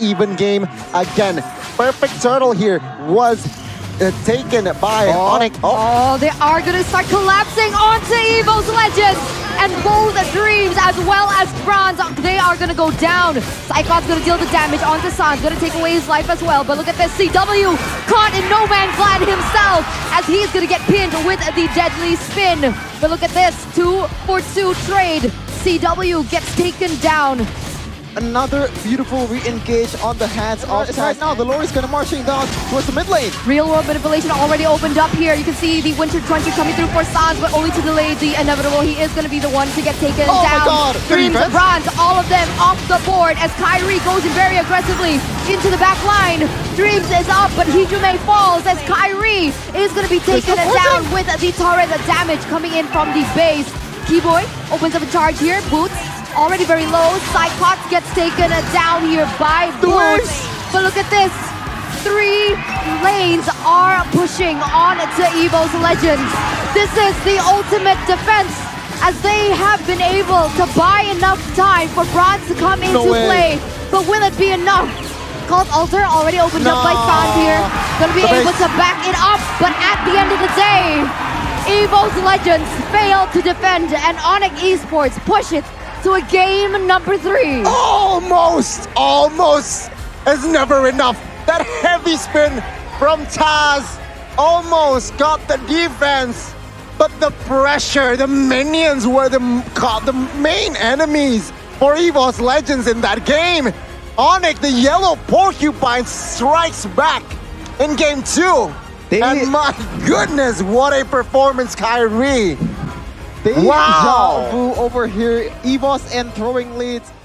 even game again. Perfect turtle here was taken by Onic. Oh, they are going to start collapsing onto EVOS Legends and both Dreams as well as Bronze. They are going to go down. Cyclops going to deal the damage onto Sanz, going to take away his life as well. But look at this, CW caught in no man's land himself as he is going to get pinned with the deadly spin. But look at this, 2-for-2 trade. CW gets taken down. Another beautiful re-engage on the hands of Taz. Right now, the Lori's kind of marching down towards the mid lane. Real world manipulation already opened up here. You can see the Winter Crunch coming through for Sanz, but only to delay the inevitable. He is going to be the one to get taken down. My God. Dreams, Bronze, all of them off the board as Kyrie goes in very aggressively into the back line. Dreams is up, but Hidrume falls as Kyrie is going to be taken down with the turret damage coming in from the base. Keyboy opens up a charge here. Boots already very low. Cyclox gets taken down here by Boots. But look at this. 3 lanes are pushing on to EVOS Legends. This is the ultimate defense as they have been able to buy enough time for Bronze to come into play. But will it be enough? Cult Altar already opened up by Sanz here. Going to be able to back it up. But at the end of the day, EVOS Legends failed to defend and Onic Esports push it to a game number 3. Almost is never enough. That heavy spin from Taz almost got the defense, but the pressure, the minions were the main enemies for EVOS Legends in that game. Onic, the yellow porcupine, strikes back in game 2. And my goodness, what a performance, Kyrie. They Zhafu over here, EVOS and throwing leads.